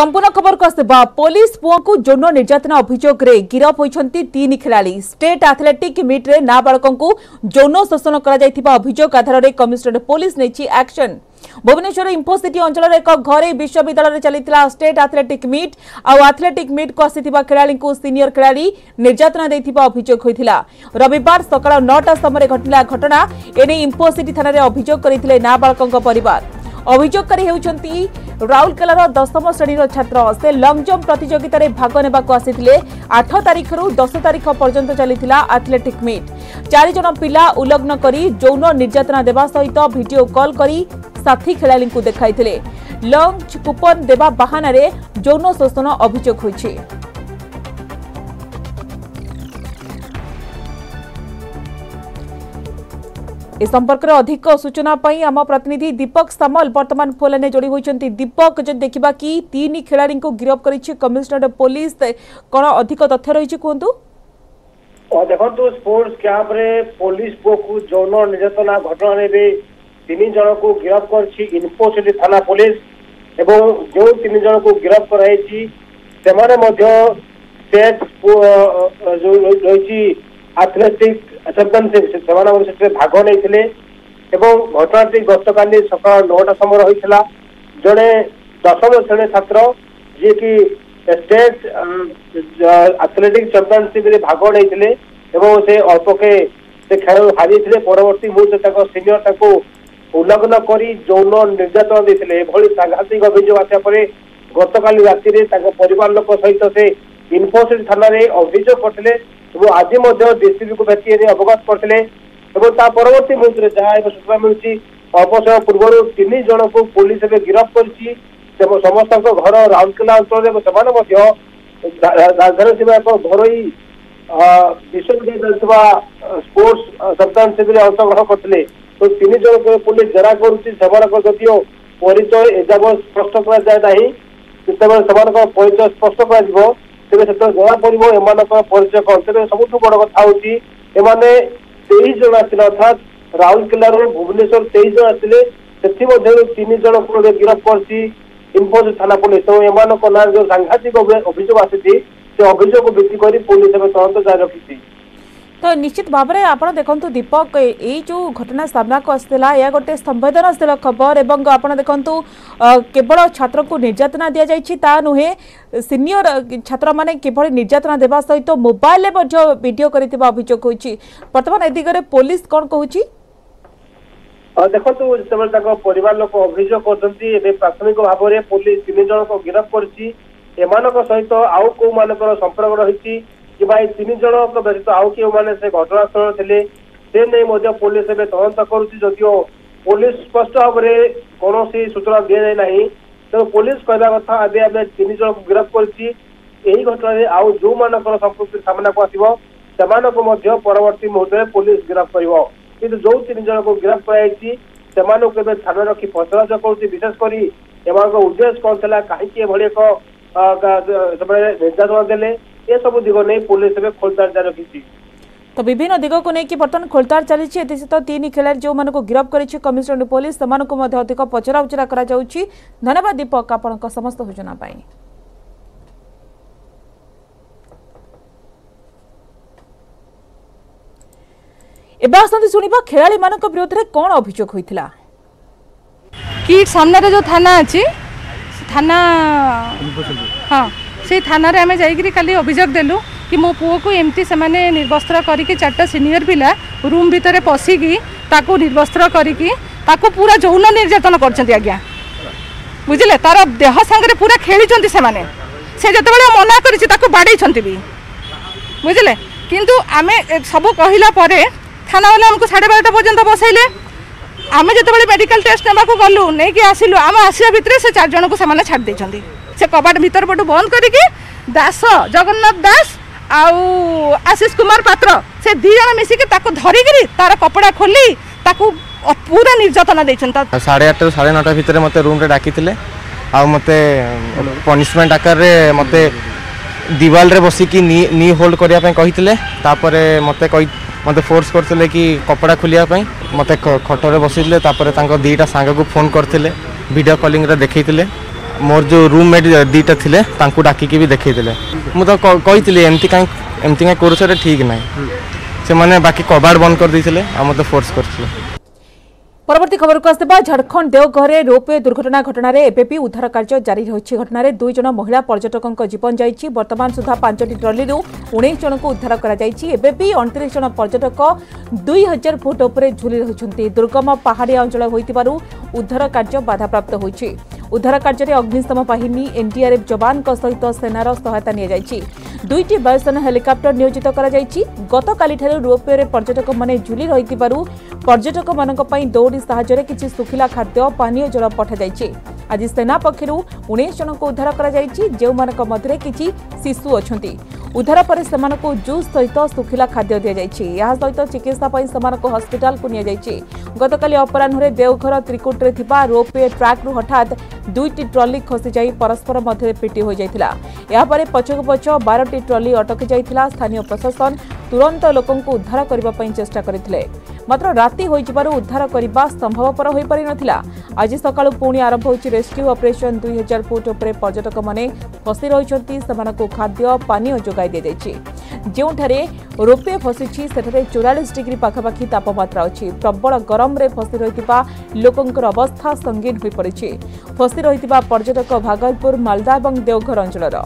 संपूर्ण खबर को आसवा पुलिस पुओं को यौन निर्यातना अभियोग रे गिरफ होइछंती तीन खिलाड़ी स्टेट एथलेटिक मीट रे नाबालकों को यौन शोषण करा जायतिबा अभियोग आधार रे कमिश्नरेट पुलिस नेछि एक्शन। भुवनेश्वर इंफोसिटी अंचल एक घरे विश्वविद्यालय चलता state athletic meet athletic meet को आसीथिबा खिलाड़ी को सीनियर खिलाड़ी निर्यातना देथिबा अभियोग होइथिला। रविवार सकाळ 9टा समय घटना घटना एने इंफोसिटी थाना रे अभियोग करिथिले नाबालकों परिवार। अभियोगकारी होउछंती राउरकेला 10वीं श्रेणी छात्र से लंग जंप प्रतियोगिता रे भाग नेबाकू आसीथिले। 8 तारीख रु 10 तारीख पर्यंत चलीथिला एथलेटिक मीट। 4 जन पिला उल्लंघन करी यौन निर्यातना देबा सहित वीडियो कॉल करी साथी खिलाड़ी को देखाइथिले। लंच कूपन देबा बहाना रे यौन शोषण अभियोग होइछि। इस संपर्क में अधिक सूचना पाई आम प्रतिनिधि दीपक सामल बर्तमान फोन लाइन जोड़ी होती। दीपक जब देखा कि तीन खिलाड़ी को गिरफ्त करी कमिश्नरेट पुलिस कौन अधिक तथ्य रही कहतु देखो स्पोर्ट्स कैंप रे पुलिस पुओ को यौन निर्यातना घटना में भी तीन जन को गिरफ्त कर इनफोसिटी थाना पुलिस एवं जो तीन जन को गिरफ्त कर एथलेटिक चैंपियनशिप से भाग नहीं घटनाटी गतकाल सका 9टा समय होता। जड़े 10वीं श्रेणी छात्र जी की स्टेट एथलेटिक चैंपियनशिप रे भाग नहीं से अल्पके खेल हारी परवर्ती मुहूर्त सीनियर उल्लंघन कर यौन निर्यातना देते सांघातिक अभियोग आसापर गतकाल राति परिवार लोक सहित से इन्फोसिटी थाना अभियोग करते। आज डीसीपी को भेटी अवगत करते परवर्ती मुहूर्त में जहाँ सूचना मिलूँ अल्प समय पूर्व तीन जन को पुलिस गिरफ्त कर समस्त घर राउरकेला अंचल से राजधानी सीमा एक घर विश्वविद्यालय चलता स्पोर्ट्स चैंपियनशिप में अंशग्रहण करते। तो तीन जन को पुलिस जेरा करदियों परिचय एजाब स्पष्ट करते परिचय स्पष्ट कर तेज से जना पड़ो एम परिचय कौन तेज सब बड़ कथा होने 23 जन आते अर्थात राउरकेल भुवनेश्वर 23 जन आते तीन जन को गिरफ्त करती इनफोसिटी थाना पुलिस। तो एम ना जो सांघातिक अभियोग आसी से अभियोग भित्ति कर पुलिस तदंत जारी रखी। तो निश्चित भाव में आप देखु दीपक ये जो घटना सामना को आसाला यह गोटे संवेदनशील खबर एवं आपड़ देखु केवल छात्र को निर्यातना दि जाए नुहे सीनियर छात्र मैंने किभली निर्यातना देवा सहित तो मोबाइल भिड कर अभियोग होती। बर्तमान ए दिगरे पुलिस कौन कह देखो जो परिवार लोक अभियोग कर प्राथमिक भाव में पुलिस तीन जन को गिरफ्त कर सहित आउ कौ मान संपर्क रही कि भाई तीन जन व्यतीत आउ कि मैंने से घटनास्थल थे से नहीं पुलिस एवं तदंत करो पुलिस स्पष्ट भाव में कौन सूचना दी जाए ना। तेनाली पुलिस कहना कथा एम तीन जन को गिरफ्त करटन में आउ जो मान संपृक्ति सामना को आसो परवर्ती मुहूर्त में पुलिस गिरफ्त कर कि जो तीन जन को गिरफ्त कर ध्यान रखी पचराछ कर विशेषकर एम उद्देश्य कौन था कहीं एक निर्यातना दे ये सब दिग नहीं पुलिस में खोलताड़ जारी रखी। तो विभिन्न दिग को लेकिन बर्तमान खोलताड़ चली सहित तो तीन खिलाड़ी जो मानक गिरफ्त कर कमिश्नरेट पुलिस सेना पचरा उचरा करा जाउछि। धन्यवाद दीपक आपण समस्त सूचना पाई। एबे आसंती सुनिबा खिलाड़ी मानक विरोध रे कोन अभियोग होइथिला कि सामने रे जो थाना अछि थाना हां से थाना रे जाकि अभियोग देलु कि मो पुओ को एमती से निर्वस्त्र करिके 4टा सीनियर पिला रूम भितर पसिकी ताको निर्वस्त्र करिके ताको पूरा यौन निर्यातन करछंती। आज्ञा बुझले तार देह संगे पूरा खेली से जते बेले मना करिछि ताको बाडैछंती भी बुझले किंतु आमे सब कहिला परे थाना वाला हमको 12:30 पर्यंत बसैले। आमे जते मेडिकल टेस्ट नेबाकू गलु नहीं कि आसिलु आम आसिया भितर से 4 जन को सामने छाड़ देछंती से कबाट भीतर पटु बंद करिके दास जगन्नाथ दास आउ आशीष कुमार पात्र से दी जन मिसिके ताको धरि गिरी तार कपड़ा खोली ताको पूरा निर्यातना देछंता। 8:30 रु 9:30 भीतर मते रूम रे डाकिथिले आ मते पनिशमेंट आकार रे मते दीवाल रे बसिकी नी होल्ड करिया पे कहिथिले। तापरे मते फोर्स करथिले कि कपड़ा खोलिया पे मते खटरे बसिथिले। तापरे तांको दीटा सांग को फोन करथिले वीडियो कॉलिंग रे देखैथिले मोर जो रूममेट दीटा थिले तांकु डाकिकी भी देखैले मु तो कहितले एमती काई करूछ रे ठीक नै से माने बाकी कबाड़ बंद कर दिसले आ मते फोर्स करथले। परवर्ती खबर को आसबा झारखंड देवघरे रोपवे दुर्घटना घटना रे एपीपी उद्धार कार्य जारी रहछि। घटना रे 2 जन महिला पर्यटकन को जीवन जायछि। वर्तमान सुधा 5 टी ट्रॉली रु 19 जन को उद्धार करा जायछि। एपीपी 29 जन पर्यटक 2000 फुट ऊपर झूली रहछन्ती। दुर्गम पहाड़िया अंचल होइतिबारु उद्धार कार्य बाधा प्राप्त होइछि। उद्धार कार्य में अग्निशम बाहिनी एनडीआरएफ जवान सहित सेनार सहायता नि दुईटी वायुसेना हेलिकप्टर नियोजित करा जायछि। गतकाली ठारू रोपवे रे पर्यटक माने झूली रहितिबारु पर्यटक मानक पई दौड़ी सहायता रे किछि सुखिला खाद्य पानीय जल पठा जायछि। आज सेना पक्षरु 19 जन को उद्धार करा जायछि। जेउ मानक मध्ये किछि शिशु अछन्ति। उद्धार पर सेमानक जूस सहित सुखिला खाद्य दिया जायछि। या सहित चिकित्सा पई सेमानक हॉस्पिटल को निया जायछि। गतकाली अपराह्नरे देवघर त्रिकुट रे थिबा रोपवे ट्रैक रु हठात दुईटी ट्रॉली खसी जाई परस्पर मध्य पिटी हो जाइथिला। या परे पछक पछ 12 टी ट्रॉली अटकी जाइथिला। स्थानीय प्रशासन तुरंत लोकन को उद्धार करबा पई चेष्टा करथिले मात्र राति होई जबारु उद्धार करबा संभवपर होई परि नथिला। आज सकाळु पुणी आरंभ होछि रेस्क्यू ऑपरेशन। 2000 फुट ऊपर पर्यटक माने फसी रहिछन्ती। समानको खाद्य पानी जोगाई दे दैछि। जेउठारे रोपवे फसीछि सेठारे 44 डिग्री पाखापाखि तापमात्रा अछि। प्रबल गरम रे फसी रहितिबा लोकनकर अवस्था संगीन होई परिछि। फसी रहितिबा पर्यटक भागलपुर मालदा एवं देवघर अंचलर।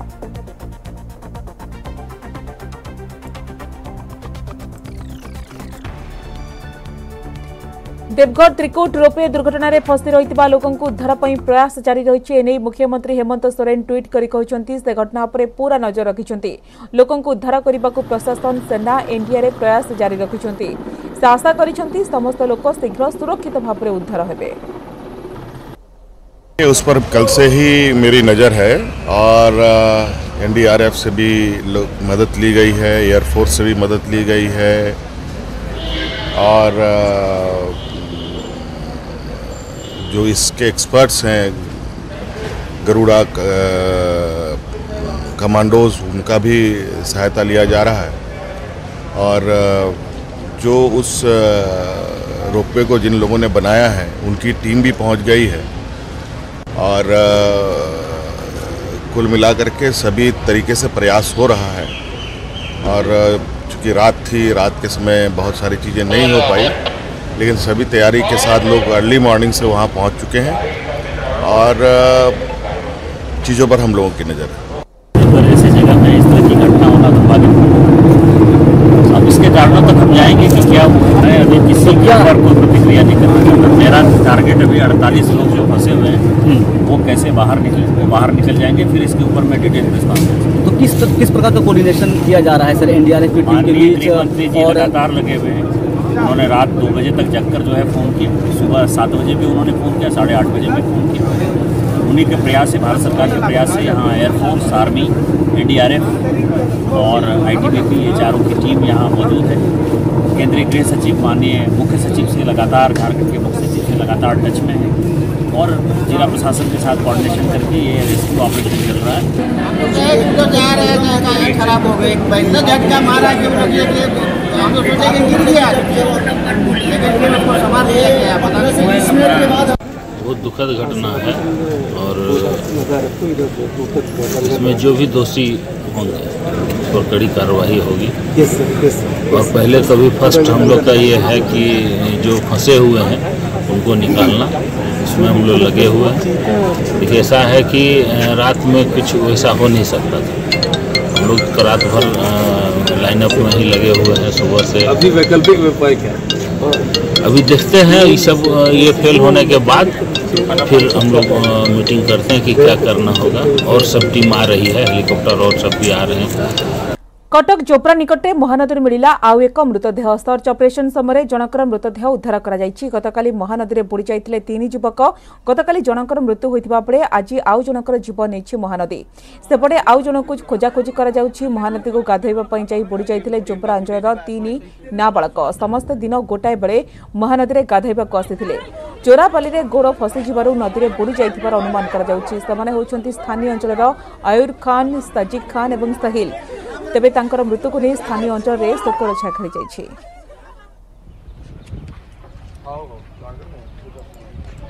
देवघर त्रिकुट रोपवे दुर्घटना रे फसी रहितिबा लोकंकु उद्धार पई प्रयास जारी रहिछि। एने मुख्यमंत्री हेमंत सोरेन ट्वीट करी कहउछन्ती से घटना पर पूरा नजर रखिछन्ती। लोकंकु उद्धार करिबाकु प्रशासन सेना एनडीआरएफ प्रयास जारी रखिछन्ती। से आशा करिछन्ती समस्त लोक शीघ्र सुरक्षित भाव रे उद्धार हेबे। उस पर कल से ही मेरी नज़र है और एनडीआरएफ से भी मदद ली गई है, एयरफोर्स से भी मदद ली गई है और जो इसके एक्सपर्ट्स हैं गरुड़ा कमांडोज उनका भी सहायता लिया जा रहा है और जो उस रोपवे को जिन लोगों ने बनाया है उनकी टीम भी पहुंच गई है और कुल मिलाकर के सभी तरीके से प्रयास हो रहा है। और चूँकि रात थी, रात के समय बहुत सारी चीज़ें नहीं हो पाई लेकिन सभी तैयारी के साथ लोग अर्ली मॉर्निंग से वहाँ पहुँच चुके हैं और चीज़ों पर हम लोगों की नज़र है। अगर ऐसी जगह में इस तरह की घटना होना तो बाधित अब इसके कारणों तक हम जाएंगे कि क्या मैं अभी किसी की अगर कोई प्रतिक्रिया नहीं करना। मेरा टारगेट अभी 48 लोग जो फंसे हुए हैं वो कैसे बाहर निकल जाएंगे फिर इसके ऊपर मैं डिटेल में बताऊँगा। तो किस प्रकार का कोऑर्डिनेशन किया जा रहा है सर? एनडीआरएफ लगातार लगे हुए हैं। उन्होंने रात 2 बजे तक जगकर जो है फ़ोन किया, सुबह 7 बजे भी उन्होंने फ़ोन किया, 8:30 बजे भी फ़ोन किया। उन्हीं के प्रयास से, भारत सरकार के प्रयास से यहाँ एयरफोर्स, आर्मी, एनडीआरएफ और आईटीबीपी ये चारों की टीम यहाँ मौजूद है। केंद्रीय गृह सचिव माननीय मुख्य सचिव से लगातार, झारखंड के मुख्य सचिव से लगातार टच में है और जिला प्रशासन के साथ कोऑर्डिनेशन करके ये रेस्क्यू ऑपरेशन चल रहा है। हम लोग सोचे कि गिर गया लेकिन उसको सामान लिया गया। बताने से 20 मिनट के बाद बहुत दुखद घटना है और इसमें जो भी दोषी होंगे उस पर कड़ी कार्रवाई होगी। और पहले कभी फर्स्ट हम लोग का ये है कि जो फंसे हुए हैं उनको निकालना, इसमें हम लोग लगे हुए हैं। एक ऐसा है कि रात में कुछ वैसा हो नहीं सकता था। हम लोग रात भर लाइनअप में ही लगे हुए हैं सुबह से। अभी वैकल्पिक उपाय क्या है अभी देखते हैं। ये सब ये फेल होने के बाद फिर हम लोग मीटिंग करते हैं कि क्या करना होगा। और सब टीम आ रही है, हेलीकॉप्टर और सब भी आ रहे हैं। कटक चोपड़ा निकटे महानदी मिला आउ एक मृतदेह। सर्च ऑपरेशन समय जनकर मृतदेह उद्धार कर गतकाली महानदी में बुड़ जाते 3 युवक। गतकाली जनकर मृत्यु होता बेले आज आउ जनकर जीवन नहीं महानदी। सेपटे आउ जन को खोजाखोजी कर महानदी को गाधोवाई बुड़ जाते जोपड़ा अंचल 3 नाबालक। समस्ते दिन गोटाए बेले महानदी में गाधोवाक आसी चोरापाली में गोड़ फसीजु नदी में बुड़ जावर अनुमान कर स्थानीय अंचल आयुर खान, साजिद खान और साहिल। तेबे तांकर मृत्यु को नहीं स्थानीय अंचल में शोकर छाया खेली जाइछी।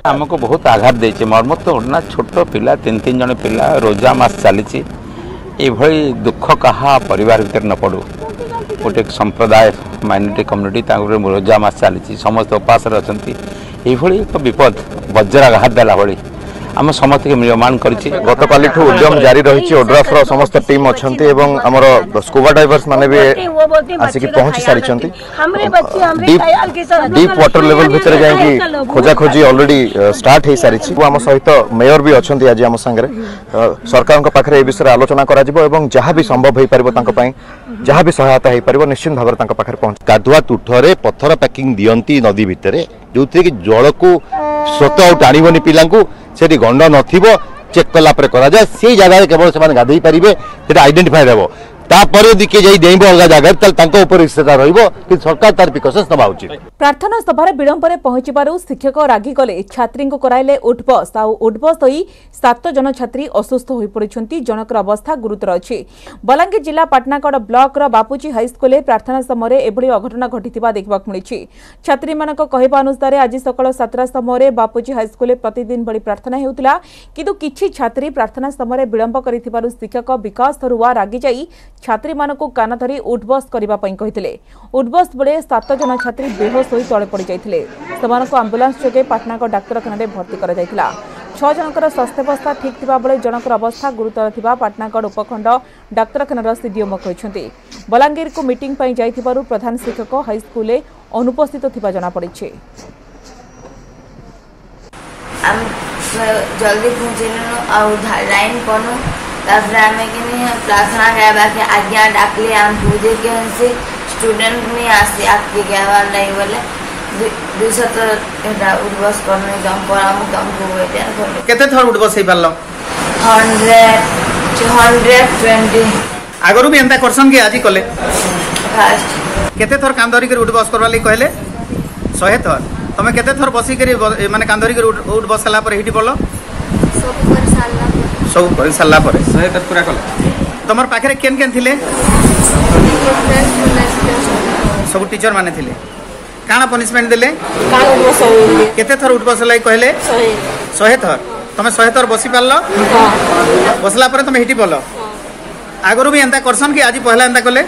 आमको बहुत आघात देती मर्मत घटना छोट पिला तीन जन पिला रोजा मास चली दुख कहा परिवार भीतर न पड़ू गोटे संप्रदाय माइनोरिटी कम्युनिटी रोजा मास चली समस्त उपास अच्छा ये एक विपद वज्राघात देला भाई आम समस्त निर्माण करछि गतकाली उद्यम जारी रही ओड्राफ्र समस्त टीम अच्छा आमर स्कूबा डाइवर्स माने भी आसिक पहुँची सारी डीप वाटर लेवल भितर जा खोजा खोजी अलरेडी स्टार्ट हो सारी आम सहित मेयर भी अच्छा आज आम सांगे सरकार पाखे ए विषय आलोचना जहाँ भी संभव हो पार जहाँ भी सहायता हो पार निश्चित भाव पाखे पहुँच कादुआ तुठरे पथर पैकिंग दियंती नदी भितर जो थी कि जल को स्रोत टाणीबनी पिला से गंड न चेक कलापर कराए से जगह केवल से गाधे पारे से आइडेंटिफाई हे तापर यदि किए जाई डेइबो अलग जगह इच्छा रहिबो कि सरकार तार प्रिकॉशन्स नबा उचित। प्रार्थना सभार विलंब में पहुंचबारू शिक्षक रागी गले छात्री को कराइले उठबस आ उठबस होई 7 जन छात्री असुस्थ होई पड़िछंती जनकर अवस्था गुरुतर अछि। बलांगीर जिला पटनागढ़ ब्लॉक रो बापूजी हाईस्कूल प्रार्थना समय एभली अघटना घटिथिबा देखबाक मिलिछि। छात्री मानक कहबा अनुसार आज सकाळ 7टा समय बापूजी हाईस्कूल प्रतिदिन बड़ी प्रार्थना हेउतला किंतु किछि छात्री प्रार्थना समय विलंब करिथिबारू शिक्षक विकास थरुवा रागी जाई छात्री मानकु कान धरी उठबस करिबा पई कहिथिले। उठबस बेले 7 जन छात्री बेहोश होई तळे पड़ी जाइथिले। समानको एम्बुलेंस जोगे पटनागढ़ डाक्तरखाना भर्ती करा जाइथिला। 6 जनकर स्वास्थ्य अवस्था ठीक थिबा बेले जनकर अवस्था गुरुतर थिबा पटनागढ़ उपखंड डाक्तरखानार सीडीएम कहिसंती। बलांगीर को मीटिंग पई जाइथिबारू प्रधान शिक्षक हाईस्कूल अनुपस्थित थिबा जाना पड़िछे। हम जल्दी पहुंचेनु आ लाइन कोनो तापर आम प्रार्थना करवा आज्ञा डाकले आम पूजे के से स्टूडेंट नहीं आसी आपके कहवार नहीं बोले दुशत उठबस करने कम कराम कम को केते थर उठबस हे पारलो 100 120 आगरु भी एंता करसन के आज कले फास्ट केते थर कांदरी के उठबस करवा ले कहले 100 थर तमे केते थर बसी के माने कांदरी के उठबस कला पर हिटी पड़लो सब पर साला सब कर सारा पर पूरा कल तुम पाखे केन केन थिले सब टीचर माने थिले काना पनिशमेंट देले केते थर उठबस लाई कहले 100 थर तुम 100 थर बसी पारल बसला पर तुम हिटी पल आगरु भी एंता करसन कि आज पहला एंता कले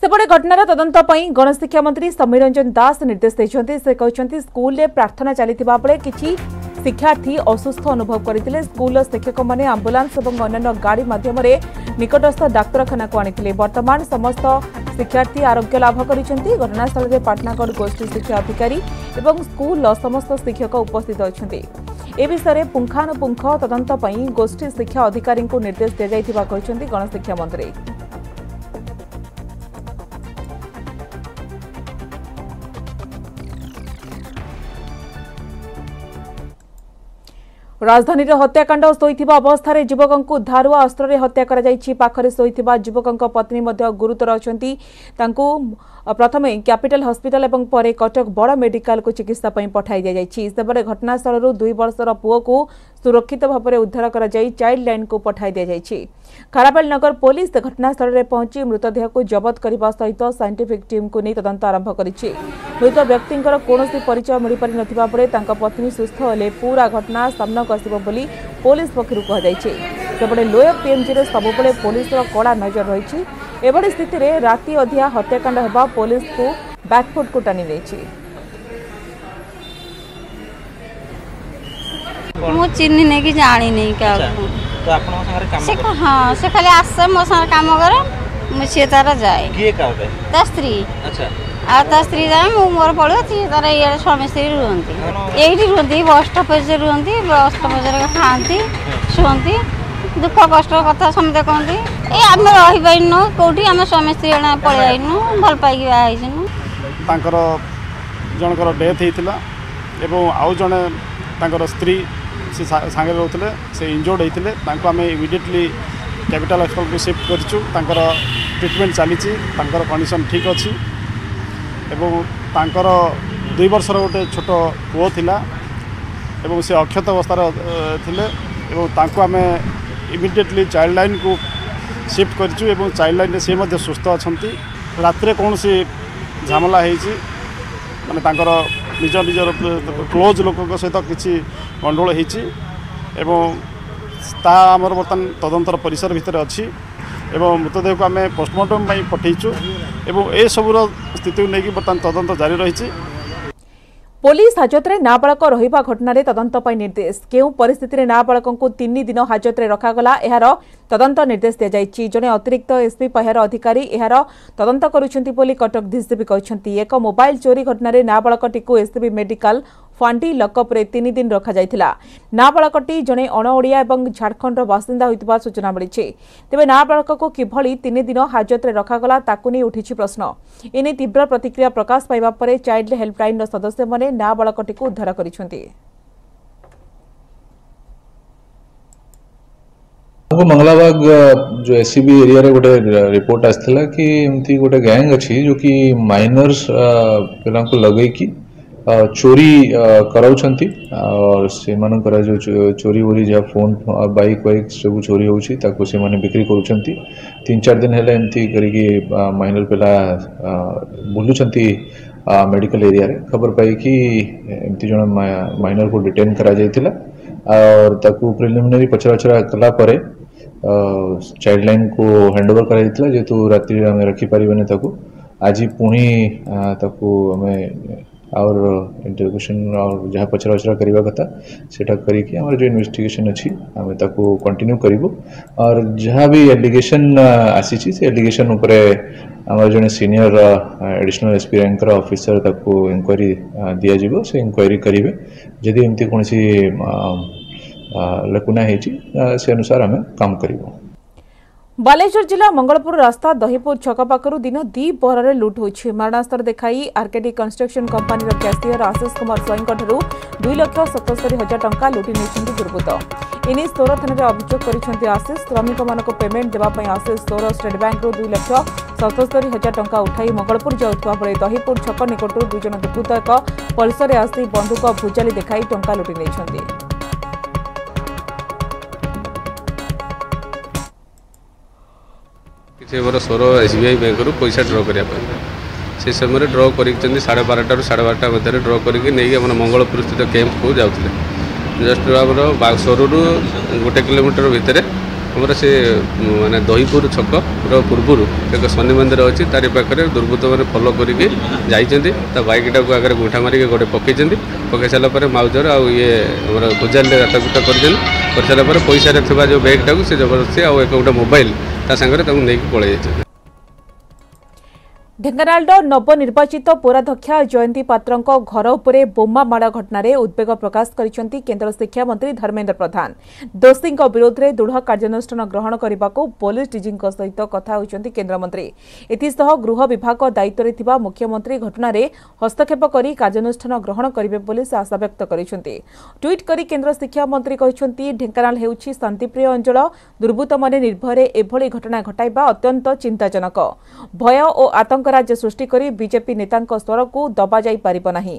सेपटे घटनार तदंत गणशिक्षा मंत्री समीर रंजन दास निर्देश देते से कहते स्कूल में प्रार्थना चलता बेले कि शिक्षार्थी असुस्थ अनुभव करते स्कूल शिक्षक मैंने आंबुलांस और अन्य गाड़ी मध्यम निकटस्थ डाक्तरखाना को आनी बर्तमान समस्त शिक्षार्थी आरोग्य लाभ कर घटनास्थल में पटनागढ़ गोष्ठी शिक्षा अधिकारी और स्कूल समस्त शिक्षक उपस्थित अच्छे ए विषय पुंखानुपुंख तदंत गोष्ठी शिक्षा अधिकारी को निर्देश दि जाता गणशिक्षा मंत्री। राजधानी हत्याकांड शोईथिबा अवस्था युवकों धारुआ अस्त्र हत्या पाखरे शोईथिबा युवकों पत्नी गुरुतर अछंती प्रथमे कैपिटल हॉस्पिटल एवं परे कटक बड़ मेडिकल को चिकित्सा पठाई दि जाइछि। सेबरे घटनास्थल 2 वर्षर पुओ को सुरक्षित भाव में उद्धार कर चाइल्ड लाइन को पठाई दि जाइछि। खारापेल नगर पुलिस घटनास्थल में पहुंची मृतदेह को जबत करने सहित साइंटिफिक टीम को नहीं तदंत आरंभ करिछि। मृत व्यक्ति कौन परिचय मिल पारि नथिबा परे तांका पत्नी सुस्थ होले पूरा घटना सामनाक आसिबो बोली पुलिस पक्षरु कहाଯାଇଛି। सेबरे लोय पीएमजी रे सबबेले पुलिस रो कड़ा नजर रही एभली स्थित में राति अधिया हत्याकांड होगा पुलिस को बैकफुट को टाणी चिन्ह नहीं कि जानी नहीं क्या तो आपन हाँ से खाली आसे मो संग काम करे मुझे तारा जाए किए का होता है ता स्त्री अच्छा आ ता स्त्री जाए मो मोर पड़ो ती तारा ये स्वामी स्त्री रुहंती एही रुहंती बस स्टॉप पे रुहंती बस स्टॉप पे खांती सुहंती दुख कष्ट कथा समझे कहते ये आम रही पारनु कौटी आम स्वामी स्त्री जन पलू भल पाई बाहर जनकर डेथ होता आउ जड़े तर स्त्री से सांगे रोते से इंजोर्ड होते आम इमिडिएटली कैपिटल हॉस्पिटल को शिफ्ट कर ट्रिटमेंट चली कंडीशन ठीक अच्छी और 2 वर्षर गोटे छोट पुओ था से अक्षत अवस्था थे आम इमिडिएटली चाइल्ड लाइन को शिफ्ट कर चाइल्ड लाइन से मध्य सुस्थ अच्छा रात कौन सी झमेला होने निज निजर क्लोज लोक सहित किसी गंडोल होमर बर्तमान तदंतर परिसर भितर अच्छी एवं मृतदेह को आम पोस्टमार्टम पठेचु एवं ए सबूर स्थित नहीं बर्तमान तदंत जारी रही। पुलिस हाजत में नाबालक रहा घटन तदंत निर्देश क्यों परिस्थिति नाबालक को 3 दिन हाजत में रखा यार तदंत निर्देश दि जाए। जड़े अतिरिक्त एसपी पहार अधिकारी यार तदंत करुँच कटक डीसीपी कहते। एक मोबाइल चोरी घटन में नाबालकटी को एससीबी मेडिकल फांडी लकअप्रे 3 दिन रखा जाता। नाबालकटी जड़े अणओिया और झारखंडर बासिंदा होता सूचना मिली। तेज नाबालक को किभली 3 दिन हाजत में रखागला ताकूनी उठी प्रश्न। एने तीव्र प्रतिक्रिया प्रकाश पाइबा पर चाइल्ड हेल्पलाइन सदस्य मैंने नाबालकटी को उद्धार कर मंगलाबाग जो एसीबी एरिया रे गोटे रिपोर्ट आसला कि एमती गोटे गैंग अच्छी जो कि माइनर्स पे लगे कि चोरी कराउछंती और से मान जो चोरी वोरी जहाँ फोन बाइक वाइक सब चोरी होउछि से माने बिक्री करूछंती। 3-4 दिन हेला एमती करिकि माइनर पिला बुलुछंती मेडिकल एरिया रे। खबर पाई कि एमती जण माइनर को डिटेन करा जायतिला और ताकू प्रिलिमिनरी पचराउचरा कला परे चाइल्ड लाइन को हैंडओवर कराइला जेतु रात्रि आम रखिपारे ताकू आज पुणी ताकू हमें और इंटरोगेशन और जहाँ पचराउचरा करवा कथा सेटा करिकि आम जो इन्वेस्टिगेशन अच्छी आम ताकू कंटिन्यू करूँ। और जहाँ भी एलिगेशन आसी से एलिगेशन उपरे आम जड़े senior additional SP rank officer ताकू इंक्वायरी दिया दिज्व से इंक्वायरी करेंगे। जदि एमती कौन लकुना से अनुसार आम काम करूँ। बालेश्वर जिला मंगलपुर रास्ता दहीपुर छक पाखु दिन दिपहर लुट हो मारणास्त्र देखाई RKD construction company cashier Ashish Kumar स्वईं 2,77,000 टंका लुटि नहीं दुर्वृत्त। एने सोर थाना अभियोग कर आशीष श्रमिक मानक पेमेंट देवाई आशीष सोर स्टेट बैंक 2,77,000 टंका उठाई मंगलपुर जाऊा बेले दहीपुर छक निकट दुई जन दुर्वृत्त एक पल्सर आसी बंधुक भुजाली देखाई टंका लुटि नहीं। किसी मोर सोर एसबीआई बैंक रु पैसा ड्र करने से समय ड्र कर 12:30 मध्य ड्र करके नहीं मंगलपुर स्थित कैंप को जाते जस्ट आम सोर रु 1 किलोमीटर भितर आमर से मैंने दहीपुर छक पूर्वर एक शनि मंदिर अच्छी तारी पाखे दुर्वृत्त मैंने फलो करके जा बैकटा को आगे गुंठा मारिक गोटे पकई सारापर माउजर आउ ये गोजाल राताकुटा कर पैसा जो बैगटा को जबरदस्ती आउ एक गोटे मोबाइल नहीं पलि। ढेंगानाल नवनिर्वाचित पौराध्यक्षा जयंती पात्रंक घर उपरे बोमा माड़ घटना उद्वेग प्रकाश करिसेंती केंद्र शिक्षा मंत्री धर्मेंद्र प्रधान। दोषी विरोध में दृढ़ कार्यानुष्ठान ग्रहण करने को पुलिस डीजी सहित कथा होती केन्द्रमंत्री। एसह गृह विभाग दायित्व मुख्यमंत्री घटना हस्तक्षेप कर कार्यानुष्ठान ग्रहण करेंगे से आशा व्यक्त करते। ट्विट कर केन्द्र शिक्षा मंत्री कहते ढेंगानाल होउछि शांतिप्रिय अंचल दुर्वृत्त माने निर्भय एभली घटना घटाइबा अत्यंत चिंताजनक। भय और आतंक राज्य सृष्टि करी बीजेपी नेतांको स्वर को दबा जाई पारिबो नाही।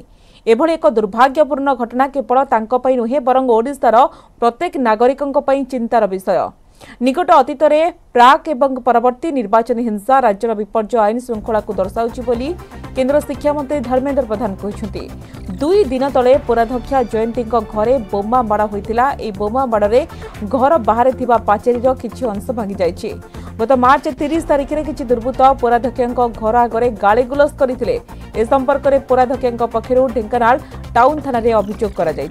एभली एक दुर्भाग्यपूर्ण घटना केवल तांको पई नुहे बरंग ओडिशार प्रत्येक नागरिकंको पई चिंतार विषय। निकट अतीत रे प्राक एवं परवर्ती निर्वाचन हिंसा राज्यर विपर्य आईन श्रृंखला को दर्शाउछि बोली केंद्र शिक्षा मंत्री धर्मेंद्र प्रधान कहछन्ती। 2 दिन तले पौराध्यक्षा जयंती घरे बोमा माड़ होइतिला। ए बोमा माड़रे घर बाहर थिबा पाचेरीर किछि अंश भांगी जाइछि। गत मार्च 30 तारीख में किसी दुर्वृत्त पौराध्यक्षा घर आगे गाड़गुलस करते। ए संपर्क में पौराध्यक्षा पक्षर ढेंकानाल टाउन थाना अभियोग कर।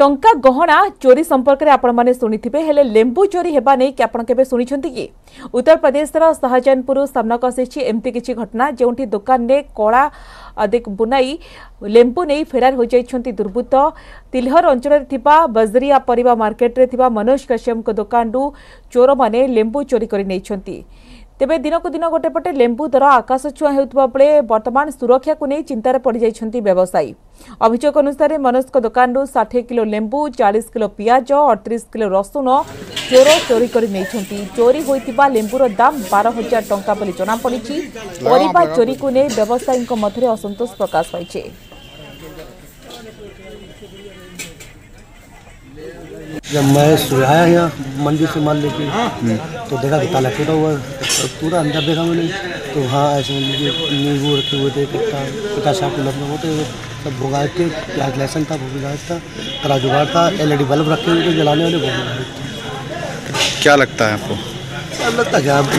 टंका गहना चोरी संपर्क में आपण शुणिथे हेले लेंबू चोरी होगा नहीं कि आपड़ के शुणी कि उत्तर प्रदेश शाहजहानपुर सामनाक आसी एमती किसी घटना जो दुकान ने कला बुनाई लेंबू नहीं फेरार हो जाती दुर्वृत्त। तिलहर अंचल बजरिया परिवा मार्केट में मनोज कश्यम दुकान चोर मैंने लेंबू चोरी कर। तेबे दिनक दिन गोटेपटे लेंबू दर आकाश छुआ होता बेले बर्तमान सुरक्षा को नहीं चिंतार पड़ जाइछन्ति व्यवसायी। अभियोग अनुसार मनोज दुकान 60 किलो लेंबू 40 किलो पियाज 38 किलो रसुण चोर चोरी कर। चोरी होता लेंबूर दाम 12,000 टंका जनापड़ी। परिवा चोरी को नहीं व्यवसायी मध्य असंतोष प्रकाश पाई। जब मैं सुबह आया यहाँ मंडी से माल लेके तो देखा कि ताला टूटा हुआ है, पूरा अंदर देखा मैंने तो वहाँ ऐसे नींबू रखे हुए थे, पिता शाप लगे हुए थे, सब भुगाए थे, प्याज लहसन था, भुगायत था, कड़ा जुगाड़ था, LED बल्ब रखे हुए थे जलाने वाले, भुगायत। क्या लगता है आपको? लगता क्या आपको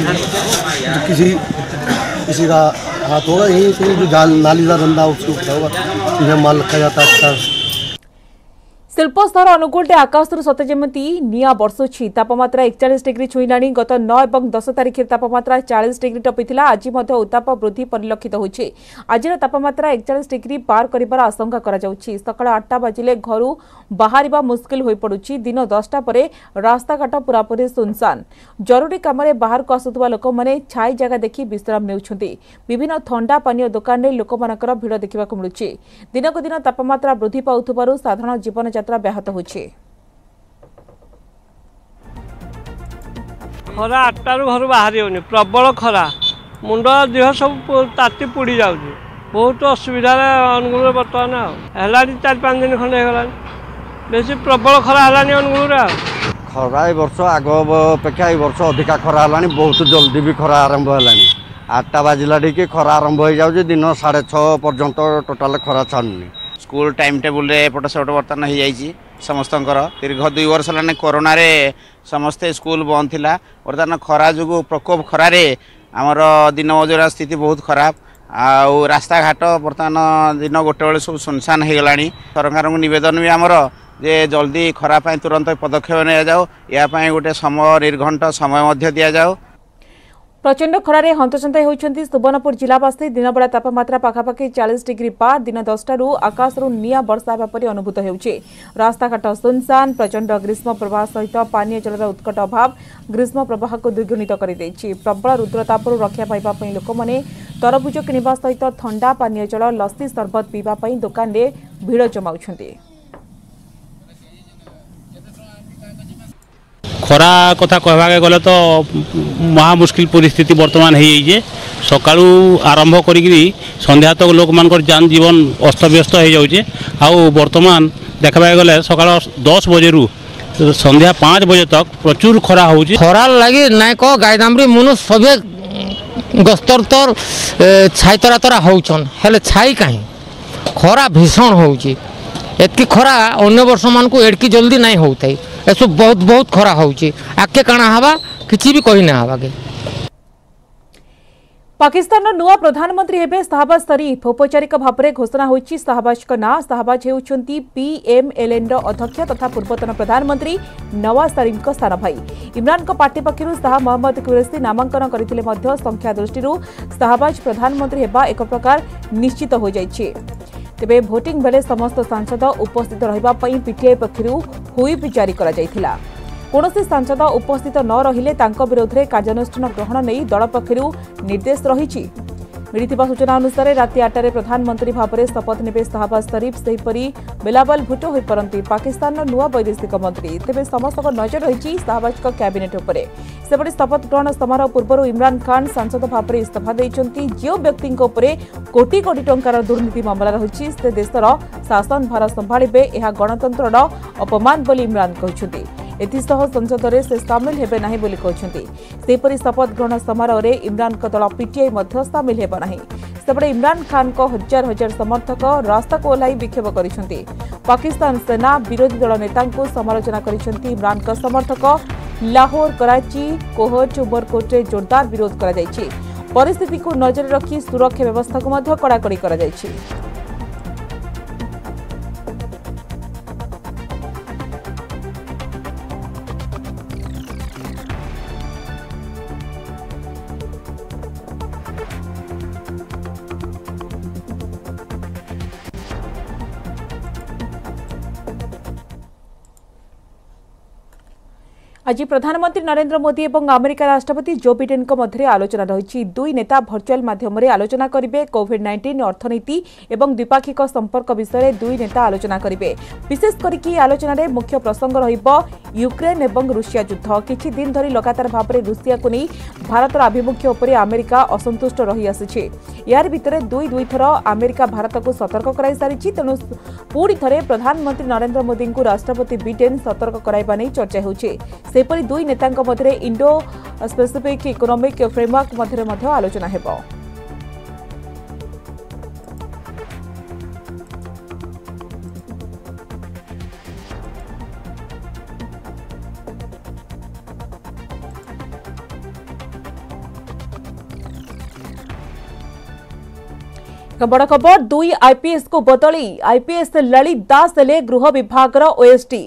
किसी का हाथ होगा? यही जो जाल नालीदार धंधा उसके ऊपर होगा, यह माल रखा जाता है उसका। शिल्प स्तर अनुकूल आकाशर सते जमी निआ बर्षुची। तापम्रा 41 डिग्री छुईला। गत 9 और 10 तारिखर तापम्रा 40 डिग्री टपीला। आज उत्ताप वृद्धि परिलक्षित हो। आज तापम्रा 41 डिग्री पार कर आशंका कर सका। 8टा बाजिले घर बाहर मुस्किल हो पड़ुची। दिन 10टा पर रास्ताघाट पूरापूरी सुनसान। जरूरी कम बाहर को आसुवा लोक मैंने छाई जगह देखि विश्राम नेउछंती। विभिन्न ठंडा पानी दुकान में लोक मानकर भिड़ देखा मिलूची। दिन को दिन तापम्रा वृद्धि पाउथबारु साधारण जीवन व्याहत हो। खरा 8टारू घर बाहरी होनी, प्रबल खरा, मुंड देह सब ताती पुड़ी जाऊँ, बहुत असुविधार अनुगुण बर्तमान है। 4-5 दिन खंडे बेस प्रबल खरा है अनुगुण। खरा ए वर्ष आग अपेक्षा ए वर्ष अधिका खरा है, बहुत जल्दी भी खरा आरंभ है। 8टा बाजिला ठीक खरा आरंभ हो जाऊँ, दिन 6:30 पर्यंत टोटाल खरा छाड़ुनी। स्कूल टाइम टेबुल एपट सेपट बर्तन हो जाए समस्त। दीर्घ 2 वर्ष है कोरोना रे समस्ते स्कूल बंद था। बर्तमान खरा जो प्रकोप खरार आमर दिन मजूरा स्थिति बहुत खराब। आउ रास्ताघाट बर्तमान दिन 1 बजे सब सुनसान हो गला। सरकार को निवेदन भी आमर जे जल्दी खरापाई तुरंत पदक्षेप लिया जाओ, यापाई गोटे समय निर्घंट समय दि जाओ। प्रचंड खरार हंतचंता होती सुवर्णपुर जिलावासी। दिन बेला तापम्रा पखापाखि 40 डिग्री पार। दिन 10टारू आकाशर निआ बर्षा होगापरी अनुभूत होउचे। रास्ताघाट सुनसान। प्रचंड ग्रीष्म प्रवाह सहित पानीय जलर उत्कट अभाव ग्रीष्म प्रवाह को द्विगुणित कर। प्रबल रुद्रतापू रक्षा पाइबापी लोक मैंने तरबुज किणवा सहित ठंडा पानीय जल लस्सी सरबत पीवाई दुकान में भिड़ जमाउछंती। खरा कथा कहवाके गले तो महा मुस्किल परिस्थिति बर्तमान है। सकाळू आरंभ करी संध्या तक लोक मान जान जीवन अस्तव्यस्त हो जाऊे। आउ बर्तमान देखा गले सका 10 बजे रु संध्या 5 बजे तक प्रचुर खरा हो। खरा लगी नाई कह गायदामरी मनुष्य सभी गस्तर तर छाई तरा तरा होचन। हेले छाई कहीं खरा भीषण होची। एतकी खरा अन्य वर्ष मानक एडकी जल्दी नहीं होता है। एसु बहुत खरा होची। आके काना हवा किसी भी कोई ना हवा के। पाकिस्तान नुआ प्रधानमंत्री हेबे शाहबाज शरीफ। औपचारिक भाव में घोषणा होईची शाहबाजक ना। शाहबाज होउछंती PMLN अध्यक्ष तथा पूर्वतन प्रधानमंत्री नवाज शरीफ स्थान भाई। इमरान पार्टी पक्षर शाह मोहम्मद कुरैशी नामांकन करथिले मध्य संख्या दृष्टि शाहबाज प्रधानमंत्री हेबा एक प्रकार निश्चित हो जाइछी। तेबे भोटिंग बेले समस्त सांसद उपस्थित रहिबा पई PTI पक्षरु हुईप जारी करा जायथिला। कोनोसी सांसद उपस्थित न रहिले तांको विरोध रे कार्यानुष्ठान ग्रहण नै दल पक्षरु निर्देश रहिछि। मिलिथिबा सूचना अनुसार राति 8टारे प्रधानमंत्री भाबरे शपथ नेबे शाहबाज शरीफ। सेहिपरि बेलाबल भुटो होई परंती पाकिस्तान नुआ वैदेशिक मंत्री। तेबे समस्त नजर रहिछि शाहबाज को कैबिनेट उपरे। सेपरि शपथ ग्रहण समारोह पूर्व इमरान खान सांसद भाबरे इस्तीफा दैछंती। जो व्यक्ति उपरे कोटी कोटी टंकार दुर्नीति मामला रहिछि से देशर शासन भार संभाळिबे एहा गणतंत्रर अपमान बोली इमरान कहिसुदी। एथिसह संसद में से सामिल हेबे नाही बोली कहते। सेपरि शपथ ग्रहण समारोह में इमरान दल PTI मध्य सामिल हेबा नाही। सेपटे इमरान खान को हजार हजार समर्थक रास्ता को ओह्लाई विक्षोभ करिसंती। पाकिस्तान सेना विरोधी दल नेता को समालोचना करिसंती। इमरान का समर्थक लाहौर, कराची, कोहोट, उमरकोटे जोरदार विरोध करा जायछि। परिस्थिति को नजर रखी सुरक्षा व्यवस्था को मध्य कड़ाकड़ी करा जायछि। आज प्रधानमंत्री नरेंद्र मोदी और अमेरिका राष्ट्रपति जो बिडेन मध्य आलोचना रही। दुई नेता भर्चुआल माध्यम आलोचना करेंगे कोविड-19 अर्थनीति और द्विपाक्षिक संपर्क विषय दुई नेता आलोचना करेंगे। विशेष करके आलोचन में मुख्य प्रसंग यूक्रेन और रूसिया युद्ध किछि दिन धरी लगातार भाव में रूसिया को नहीं भारतर आभिमुख्य उपर अमेरिका असंतुष्ट रही आसी। यार भितर दुई दुई थर अमेरिका भारत को सतर्क कराई सारी। तेणु पुणी थे प्रधानमंत्री नरेंद्र मोदी को राष्ट्रपति बिडेन सतर्क कराइबा नहीं चर्चा होछि। सेपरि दुई नेतांक मध्य इंडो स्पेसिफिक इकोनॉमिक फ्रेमवर्क मध्य आलोचना हेबो। बड़ खबर दुई आईपीएस को बदली। आईपीएस ललित दास ले गृह विभाग ओएसडी।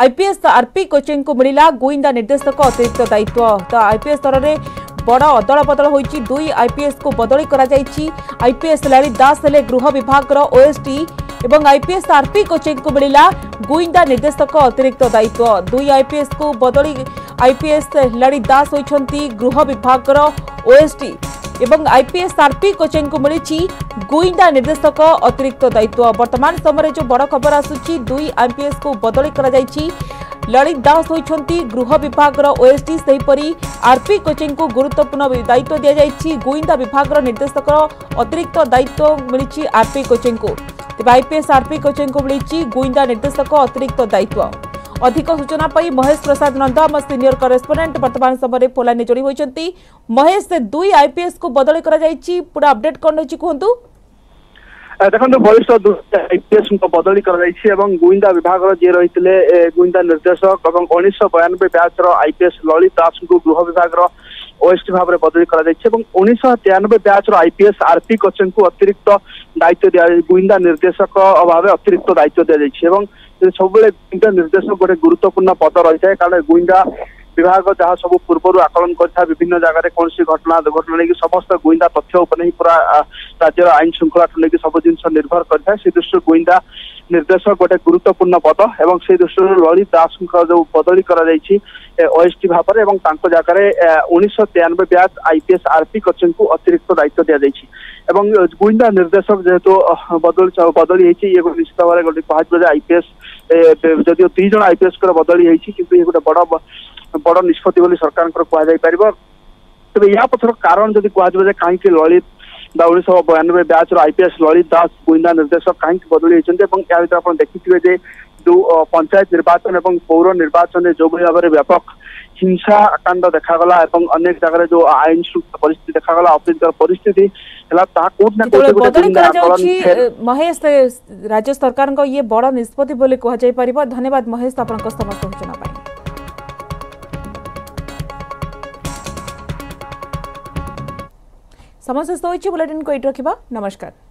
आईपीएस आरपी कोचिंग को मिला गुइंदा निर्देशक अतिरिक्त दायित्व। तो आईपीएस स्तर में बड़ अदल बदल हो दुई आईपीएस को बदली करा जायछि। आईपीएस ललित दास ले गृह विभाग ओएसडी एवं आईपीएस आरपी कोचिंग को मिला गुइंदा निर्देशक अतिरिक्त दायित्व। दुई आईपीएस को बदली आईपीएस ललित दास होइछन्ती गृह विभाग ओएसडी एवं आईपीएस आरपी कोचिंग को मिली गुइंदा निर्देशक अतिरिक्त दायित्व। वर्तमान समय जो बड़ खबर आसूची दुई आईपीएस को बदली करा जायछि। ललित दास होइछन्ती गृह विभाग ओएसडी। सेहीपरि आरपी कोचिंग को गुरुत्वपूर्ण दायित्व दि जायछि। गुइंदा विभाग निर्देशक अतिरिक्त दायित्व मिली आरपी कोचिंग को। तेज आईपीएस आरपी कोचिंग को मिली गुइंदा निर्देशक अतिरिक्त दायित्व। अधिक सूचना पर महेश प्रसाद नंद आम सीनियर करेस्पोंडेंट वर्तमान समय फोन जोड़ी होती। महेश दुई आईपीएस को बदली करा जायछि पूरा अपडेट कौन रही कहतु। देखो वरिष्ठ आईपीएस को बदली एवं गुइंदा विभाग जी रही गुइंदा निर्देशक और 1992 बैच आईपीएस ललित दास को गृह विभाग ओएसडी भाव में बदली एवं 1993 बैच आईपीएस आरपी कोचिंग को अतिरिक्त दायित्व दि गुइंदा निर्देशक भाव अतिरिक्त दायित्व दि जाए। सब गुइंदा निर्देशक गोटे गुरुत्वपूर्ण पद रही है कारण गुइंदा विभाग जहाँ सब पूर्व आकलन कर विभिन्न जगह कौन सी घटना दुर्घटना लेकिन समस्त गुइंदा तथ्य उपने पूरा राज्य आईन श्रृंखला लेकिन सब जिन निर्भर करें। दृष्टि गुइंदा निर्देशक गोटे गुरुत्वपूर्ण पद और से दृष्टि ललित दास जो बदली ओएसडी भाव में और जगह 1993 बैच आईपीएस आरपी कोचिंग को अतिरिक्त दायित्व दि जाएगी। गुइंदा निर्देशक जेहेतु बदली ये निश्चित भाव में कह आईपीएस जदिव दुई जन आईपीएस को बदली होती कि गोटे बड़ निष्पत्ति सरकार कह तेज या पथर कारण जब कह कहीं ललित 1992 बैच आईपीएस ललित दास गुइंदा निर्देशक कहीं बदली होती। आप देखिए जो पंचायत निर्वाचन और पौर निर्वाचन जो भाव में व्यापक हिंसाकांड देखागला अनेक जगह जो आईन शृंखला परिस्थिति देखागला अप्रीतिकर परिस्थिति महेश राज्य सरकार ये बड़ निष्पत्ति कह। धन्यवाद महेश आपंक समस्त सूचना। समस्त बुलेटिन को एट रखा। नमस्कार।